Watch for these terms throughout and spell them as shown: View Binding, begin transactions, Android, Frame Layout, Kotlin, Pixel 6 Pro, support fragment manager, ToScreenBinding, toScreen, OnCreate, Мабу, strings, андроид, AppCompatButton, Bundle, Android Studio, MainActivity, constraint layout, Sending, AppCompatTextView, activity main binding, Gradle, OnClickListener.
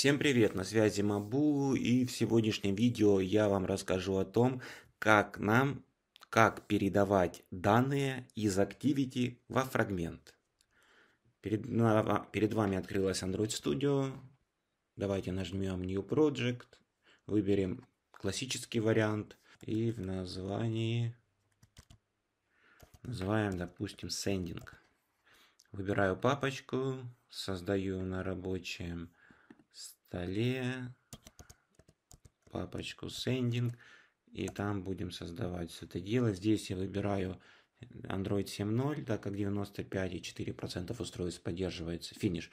Всем привет, на связи Мабу, и в сегодняшнем видео я вам расскажу о том, как передавать данные из Activity во фрагмент. Перед вами открылась Android Studio. Давайте нажмем New Project, выберем классический вариант и в названии называем, допустим, Sending. Выбираю папочку, создаю на рабочем столе папочку Sending, и там будем создавать все это дело. Здесь я выбираю Android 7.0, так как 95,4% устройств поддерживается. Финиш.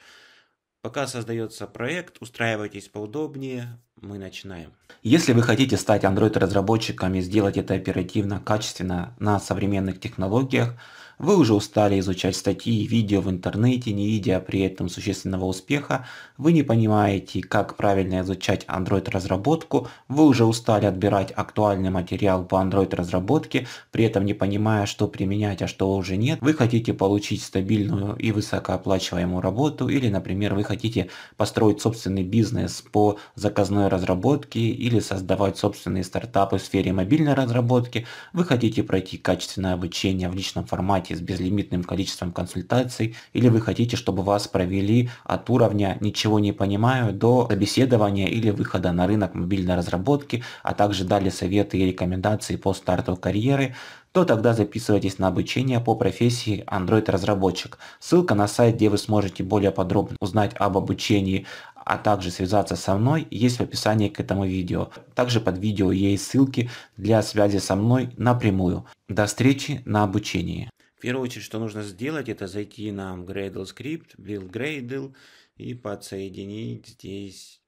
Пока создается проект, устраивайтесь поудобнее, мы начинаем. Если вы хотите стать Android-разработчиком и сделать это оперативно, качественно, на современных технологиях, вы уже устали изучать статьи и видео в интернете, не видя при этом существенного успеха, вы не понимаете, как правильно изучать Android-разработку, вы уже устали отбирать актуальный материал по Android-разработке, при этом не понимая, что применять, а что уже нет, вы хотите получить стабильную и высокооплачиваемую работу, или, например, вы хотите построить собственный бизнес по заказной разработке или создавать собственные стартапы в сфере мобильной разработки, вы хотите пройти качественное обучение в личном формате с безлимитным количеством консультаций, или вы хотите, чтобы вас провели от уровня «ничего не понимаю» до собеседования или выхода на рынок мобильной разработки, а также дали советы и рекомендации по старту карьеры, то тогда записывайтесь на обучение по профессии Android-разработчик. Ссылка на сайт, где вы сможете более подробно узнать об обучении, а также связаться со мной, есть в описании к этому видео. Также под видео есть ссылки для связи со мной напрямую. До встречи на обучении. В первую очередь, что нужно сделать, это зайти на Gradle скрипт, Build Gradle и подсоединить здесь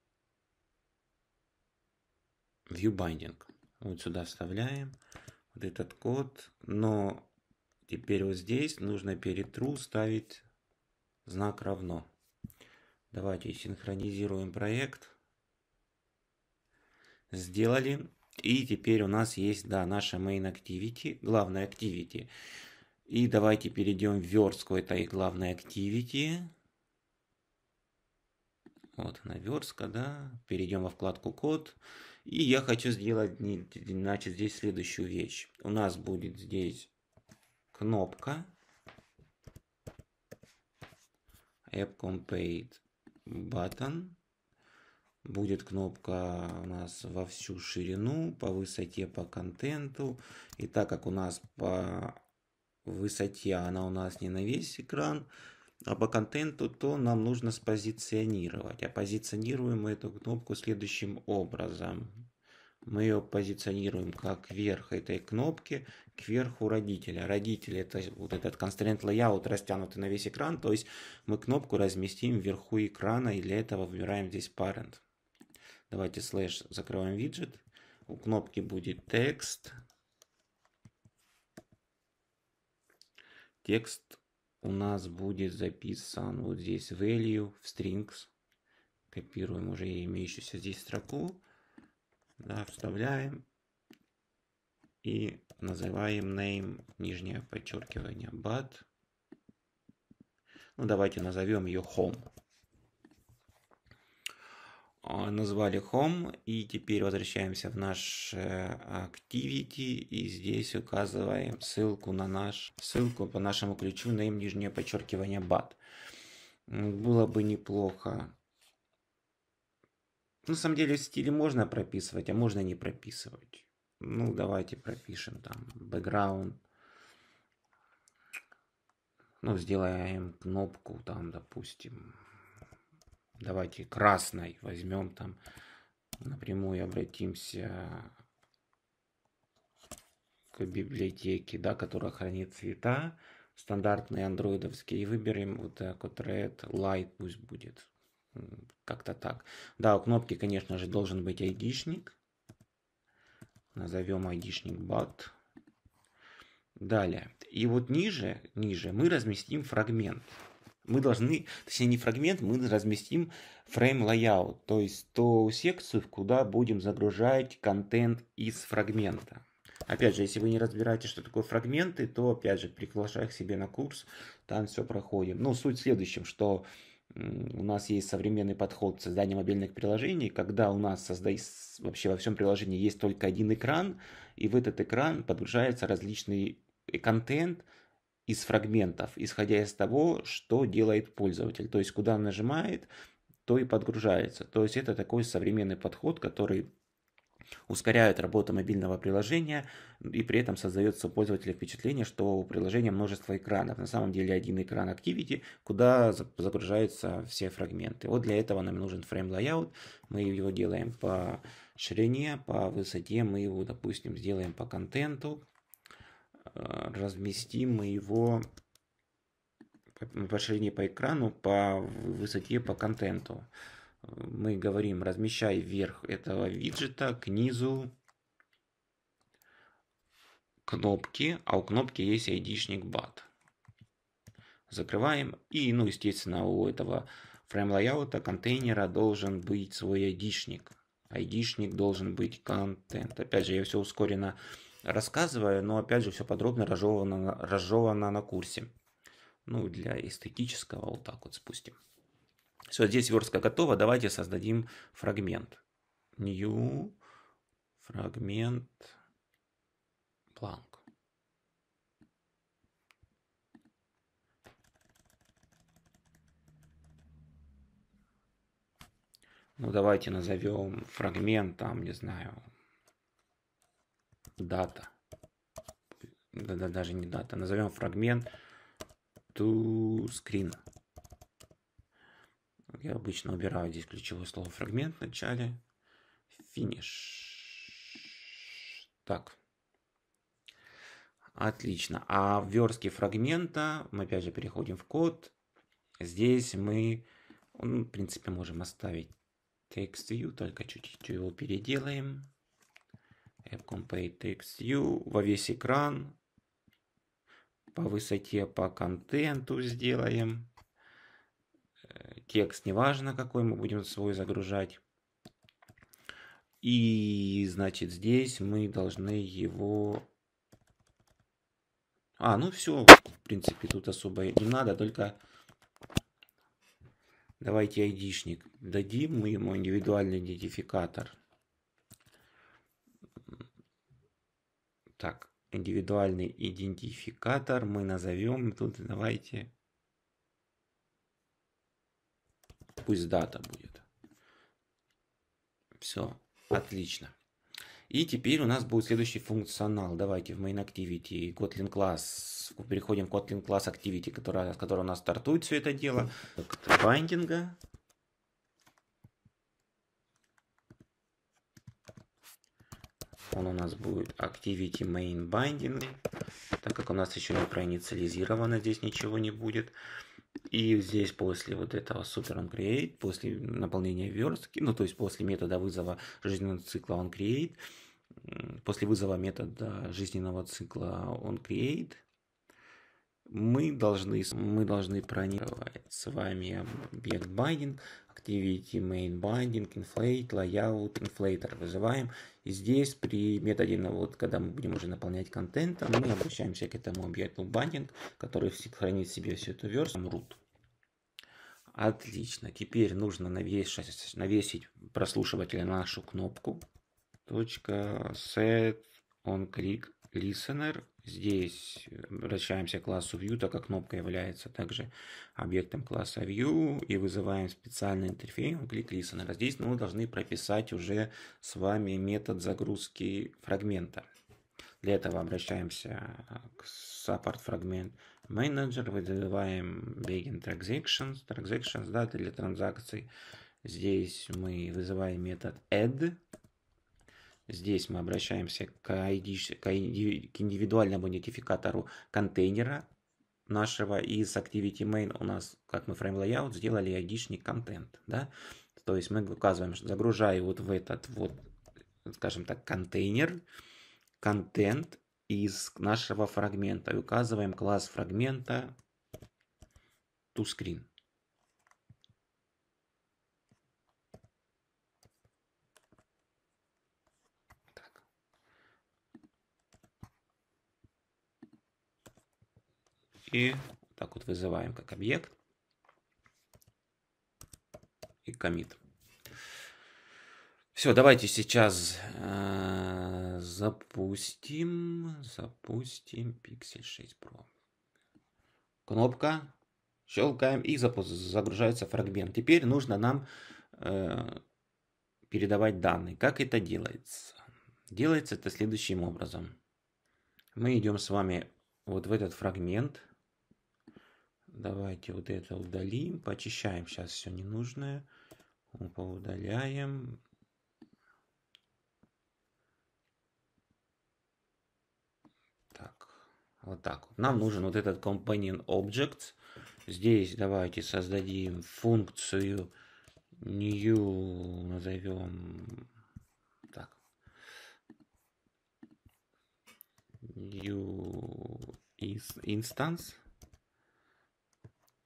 View Binding. Вот сюда вставляем вот этот код, но теперь вот здесь нужно перед true ставить знак равно. Давайте синхронизируем проект. Сделали. И теперь у нас есть, наша MainActivity, главная Activity. И давайте перейдем в верстку этой главной Activity. Вот она, верстка, Перейдем во вкладку Код. И я хочу сделать, значит, здесь следующую вещь. У нас будет здесь кнопка AppCompatButton. Будет кнопка у нас во всю ширину, по высоте, по контенту. И так как у нас по высоте она у нас не на весь экран, а по контенту, то нам нужно спозиционировать. А позиционируем мы эту кнопку следующим образом. Мы ее позиционируем как верх этой кнопки к верху родителя. Родитель — это вот этот constraint layout, растянутый на весь экран. То есть мы кнопку разместим вверху экрана, и для этого выбираем здесь parent. Давайте слэш, закрываем виджет. У кнопки будет текст. Текст у нас будет записан вот здесь value в strings. Копируем уже имеющуюся здесь строку. Вставляем и называем name, нижнее подчеркивание, but. Давайте назовем ее home. Назвали home, и теперь возвращаемся в наш activity, и здесь указываем ссылку на ссылку по нашему ключу name, нижнее подчеркивание, but. Было бы неплохо. На самом деле стили можно прописывать, а можно не прописывать. Давайте пропишем там background. Сделаем кнопку там, допустим, давайте красной возьмем там. Напрямую обратимся к библиотеке, которая хранит цвета. Стандартные андроидовские. И выберем вот так вот red, light пусть будет. Как-то так. У кнопки, конечно же, должен быть айдишник. Назовем айдишник bat. Далее. И вот ниже мы разместим фрагмент. Мы должны, точнее не фрагмент, мы разместим Frame Layout. То есть ту секцию, куда будем загружать контент из фрагмента. Опять же, если вы не разбираете, что такое фрагменты, то опять же приглашаю к себе на курс. Там все проходим. Суть в следующем, что у нас есть современный подход к созданию мобильных приложений, когда у нас вообще во всем приложении есть только один экран, и в этот экран подгружается различный контент из фрагментов, исходя из того, что делает пользователь. То есть, куда он нажимает, то и подгружается. То есть, это такой современный подход, который ускоряет работу мобильного приложения и при этом создается у пользователя впечатление, что у приложения множество экранов. На самом деле один экран Activity, куда загружаются все фрагменты. Вот для этого нам нужен Frame Layout. Мы его делаем по ширине, по высоте. Мы его, допустим, сделаем по контенту. Разместим мы его по ширине по экрану, по высоте по контенту. Мы говорим, размещай вверх этого виджета, к низу кнопки, а у кнопки есть ID-шник BUT. Закрываем. И, естественно, у этого фрейм-лайаута контейнера должен быть свой ID-шник. ID-шник должен быть контент. Опять же, я все ускоренно рассказываю, но опять же все подробно разжевано на курсе. Для эстетического вот так вот спустим. Все, здесь верстка готова. Давайте создадим фрагмент. New фрагмент blank. Давайте назовем фрагмент, дата. Даже не дата. Назовем фрагмент toScreen. Я обычно убираю здесь ключевое слово фрагмент в начале. Finish. Так. Отлично. А в верстке фрагмента мы опять же переходим в код. Здесь мы, в принципе, можем оставить TextView, только чуть-чуть его переделаем. AppCompatTextView во весь экран. По высоте, по контенту сделаем. Текст, неважно какой, мы будем свой загружать. И, здесь мы должны его... все, в принципе, тут особо не надо, только давайте ID-шник дадим, мы ему индивидуальный идентификатор. Так, индивидуальный идентификатор мы назовем, пусть дата будет. Все, отлично. И теперь у нас будет следующий функционал. Давайте в MainActivity Kotlin класс. Переходим в Kotlin класс Activity, с которого у нас стартует все это дело. Бандинга. Он у нас будет Activity main binding. Так как у нас еще не проинициализировано, здесь ничего не будет. И здесь после вот этого супер OnCreate, после наполнения верстки, после метода вызова жизненного цикла OnCreate, после вызова метода жизненного цикла OnCreate, мы должны проинитировать с вами объект binding, activity main binding, inflate, layout, inflator вызываем. И здесь при методе, когда мы будем уже наполнять контентом, мы обращаемся к этому объекту binding, который хранит в себе всю эту верстку root. Отлично. Теперь нужно навесить прослушивателя на нашу кнопку. .set onClick listener. Здесь обращаемся к классу View, так как кнопка является также объектом класса View, и вызываем специальный интерфейс OnClickListener. Здесь мы должны прописать уже с вами метод загрузки фрагмента. Для этого обращаемся к support fragment manager, вызываем begin transactions для транзакций. Здесь мы вызываем метод add. Здесь мы обращаемся к индивидуальному идентификатору контейнера нашего. И с Activity Main у нас, как мы Frame Layout, сделали ID-шник контент. Да? То есть мы указываем, что загружаю вот в этот контейнер, контент из нашего фрагмента. И указываем класс фрагмента toScreen. И так вот вызываем как объект. commit. Все, давайте сейчас запустим Pixel 6 Pro. Кнопка, щелкаем, и загружается фрагмент. Теперь нужно нам передавать данные. Как это делается? Делается это следующим образом. Мы идем с вами вот в этот фрагмент. Давайте вот это удалим. Почищаем сейчас все ненужное. Поудаляем. Так, вот так. Нам нужен вот этот Companion Object. Здесь давайте создадим функцию new, назовем так, new instance.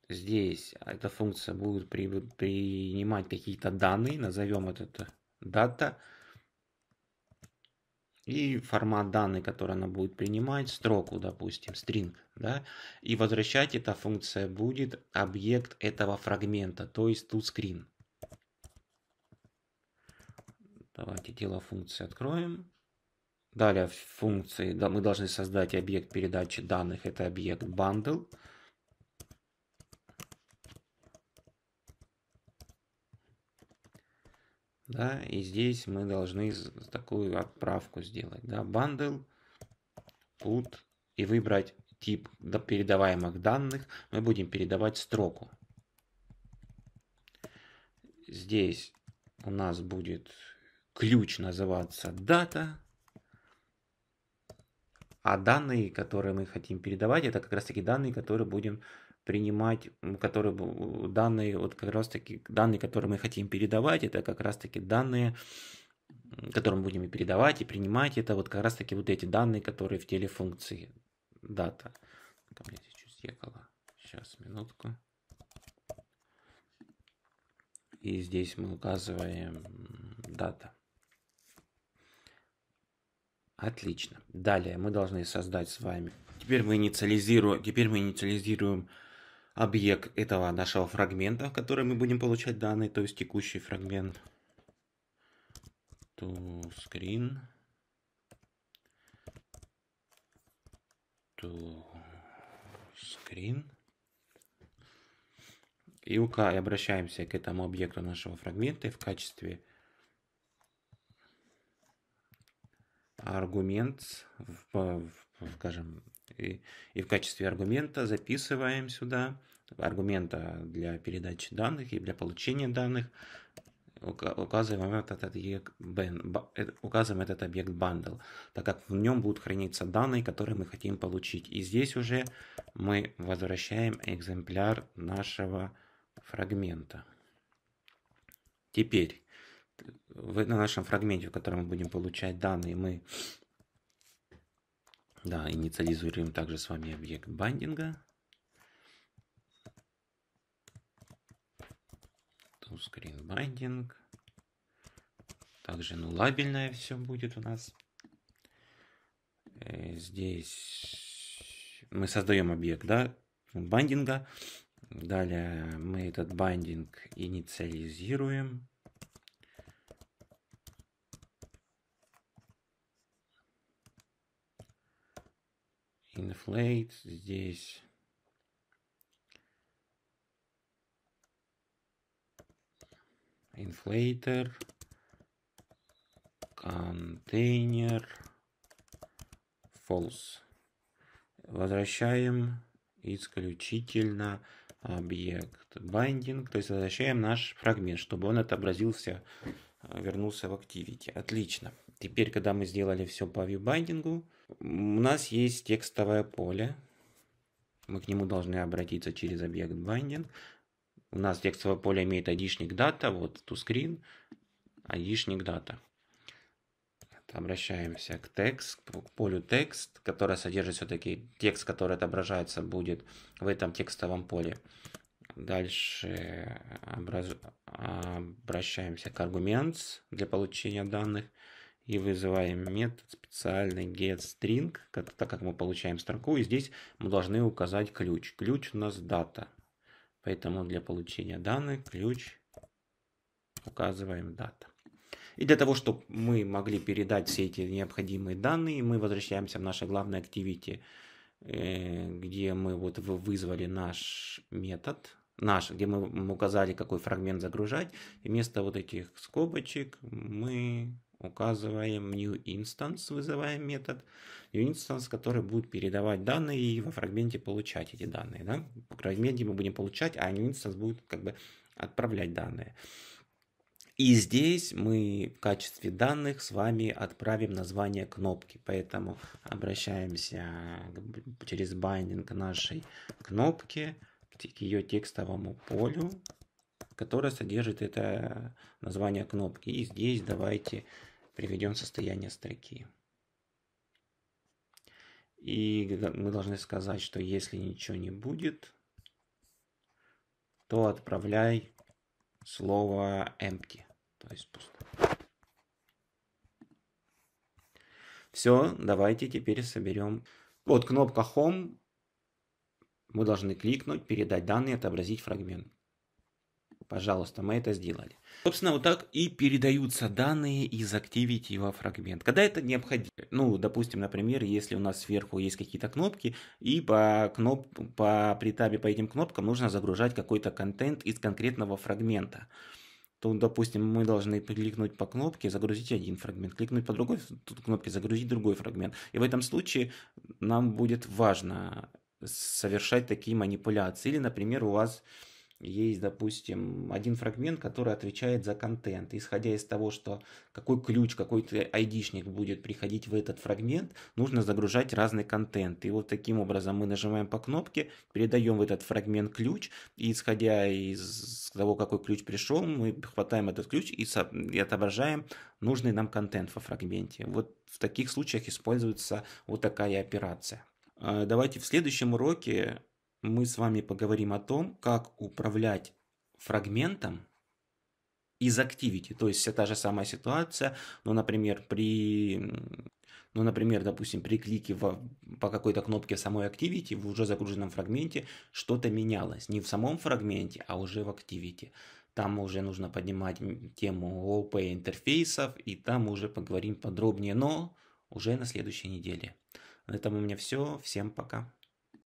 Здесь эта функция будет принимать какие-то данные, назовем это data. И формат данных, который она будет принимать, строку, допустим, string, да, и возвращать эта функция будет объект этого фрагмента, то есть toScreen. Давайте тело функции откроем. Далее в функции мы должны создать объект передачи данных, это объект Bundle. Да, и здесь мы должны такую отправку сделать. Да, bundle, put, и выбрать тип передаваемых данных. Мы будем передавать строку. Здесь у нас будет ключ называться data. А данные, которые мы хотим передавать, это как раз таки данные, которые будем принимать, которые мы хотим передавать, это как раз таки данные, которые мы будем и передавать, и принимать, это вот как раз таки вот эти данные, которые в теле функции data. У меня здесь чуть съехало. Сейчас, минутку. И здесь мы указываем data. Отлично. Далее мы должны создать с вами. Теперь мы инициализируем объект этого нашего фрагмента, в который мы будем получать данные, то есть текущий фрагмент toScreen и обращаемся к этому объекту нашего фрагмента, и в качестве аргумент, скажем, и в качестве аргумента записываем сюда аргумента для передачи данных и для получения данных, указываем этот объект bundle, так как в нем будут храниться данные, которые мы хотим получить. И здесь уже мы возвращаем экземпляр нашего фрагмента. Теперь на нашем фрагменте, в котором мы будем получать данные, мы инициализируем также с вами объект бандинга. ToScreenBinding. Также нулабельное все будет у нас. Здесь мы создаем объект, да, бандинга. Далее мы этот бандинг инициализируем. Inflate здесь. Inflator. Container. False. Возвращаем исключительно объект binding, то есть возвращаем наш фрагмент, чтобы он отобразился, вернулся в Activity. Отлично. Теперь, когда мы сделали все по viewbinding, у нас есть текстовое поле. Мы к нему должны обратиться через объект binding. У нас текстовое поле имеет ID-шник data, вот toScreen, ID-шник data. Обращаемся к полю текст, которое содержит все-таки текст, который отображается будет в этом текстовом поле. Дальше обращаемся к аргументам для получения данных и вызываем метод специальный getString, так как мы получаем строку, и здесь мы должны указать ключ. Ключ у нас data, поэтому для получения данных ключ указываем дата. И для того, чтобы мы могли передать все эти необходимые данные, мы возвращаемся в наше главное activity, где мы вот вызвали наш метод, где мы указали, какой фрагмент загружать. И вместо вот этих скобочек мы указываем new instance, вызываем метод. New instance, который будет передавать данные и во фрагменте получать эти данные. Да? В фрагменте мы будем получать, а new instance будет как бы отправлять данные. И здесь мы в качестве данных с вами отправим название кнопки. Поэтому обращаемся через binding к нашей кнопке, к ее текстовому полю, которое содержит это название кнопки. И здесь давайте приведем состояние строки. И мы должны сказать, что если ничего не будет, то отправляй слово empty, то есть пусто. Все, давайте теперь соберем. Вот кнопка Home. Мы должны кликнуть, передать данные, отобразить фрагмент. Пожалуйста, мы это сделали. Собственно, вот так и передаются данные из Activity во фрагмент. Когда это необходимо? Ну, допустим, например, если у нас сверху есть какие-то кнопки, и при табе по этим кнопкам нужно загружать какой-то контент из конкретного фрагмента. То, допустим, мы должны кликнуть по кнопке, загрузить один фрагмент, кликнуть по другой кнопке, загрузить другой фрагмент. И в этом случае нам будет важно совершать такие манипуляции. Или, например, у вас есть, допустим, один фрагмент, который отвечает за контент. Исходя из того, что какой ключ, какой-то айдишник будет приходить в этот фрагмент, нужно загружать разный контент. И вот таким образом мы нажимаем по кнопке, передаем в этот фрагмент ключ, и исходя из того, какой ключ пришел, мы хватаем этот ключ и отображаем нужный нам контент во фрагменте. Вот в таких случаях используется вот такая операция. Давайте в следующем уроке мы с вами поговорим о том, как управлять фрагментом из Activity. То есть вся та же самая ситуация, но, например, допустим, при клике по какой-то кнопке самой Activity в уже загруженном фрагменте что-то менялось. Не в самом фрагменте, а уже в Activity. Там уже нужно поднимать тему ООП интерфейсов, и там уже поговорим подробнее, но уже на следующей неделе. На этом у меня все. Всем пока.